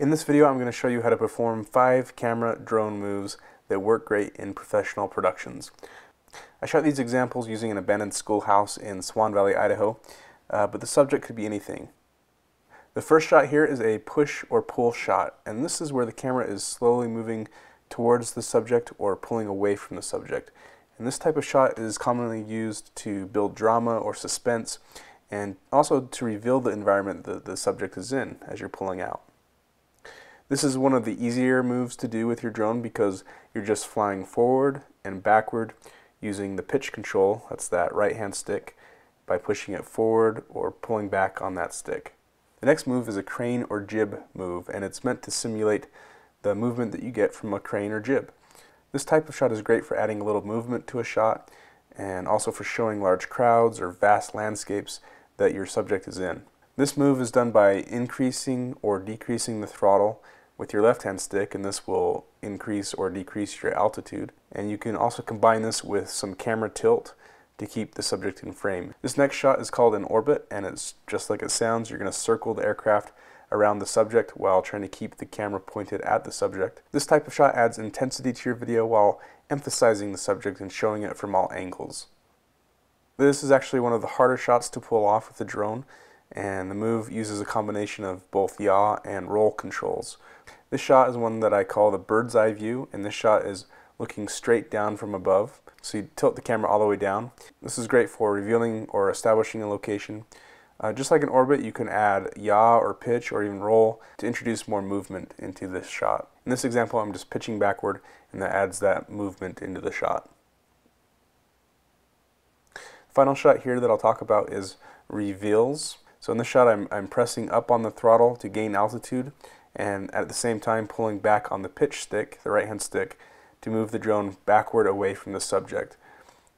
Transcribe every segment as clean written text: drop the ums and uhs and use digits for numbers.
In this video, I'm going to show you how to perform 5 camera drone moves that work great in professional productions. I shot these examples using an abandoned schoolhouse in Swan Valley, Idaho, but the subject could be anything. The first shot here is a push or pull shot, and this is where the camera is slowly moving towards the subject or pulling away from the subject. And this type of shot is commonly used to build drama or suspense, and also to reveal the environment that the subject is in as you're pulling out. This is one of the easier moves to do with your drone because you're just flying forward and backward using the pitch control, that's that right hand stick, by pushing it forward or pulling back on that stick. The next move is a crane or jib move, and it's meant to simulate the movement that you get from a crane or jib. This type of shot is great for adding a little movement to a shot and also for showing large crowds or vast landscapes that your subject is in. This move is done by increasing or decreasing the throttle with your left hand stick, and this will increase or decrease your altitude. And you can also combine this with some camera tilt to keep the subject in frame. This next shot is called an orbit, and it's just like it sounds. You're going to circle the aircraft around the subject while trying to keep the camera pointed at the subject. This type of shot adds intensity to your video while emphasizing the subject and showing it from all angles. This is actually one of the harder shots to pull off with the drone, and the move uses a combination of both yaw and roll controls. This shot is one that I call the bird's eye view, and this shot is looking straight down from above. So you tilt the camera all the way down. This is great for revealing or establishing a location. Just like an orbit, you can add yaw or pitch or even roll to introduce more movement into this shot. In this example, I'm just pitching backward, and that adds that movement into the shot. The final shot here that I'll talk about is reveals. So in this shot, I'm pressing up on the throttle to gain altitude, and at the same time pulling back on the pitch stick, the right hand stick, to move the drone backward away from the subject.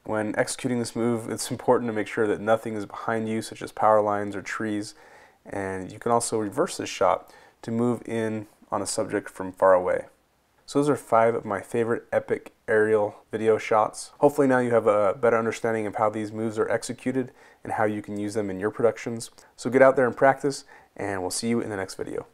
When executing this move, it's important to make sure that nothing is behind you, such as power lines or trees, and you can also reverse this shot to move in on a subject from far away. So those are 5 of my favorite epic aerial video shots. Hopefully now you have a better understanding of how these moves are executed and how you can use them in your productions. So get out there and practice, and we'll see you in the next video.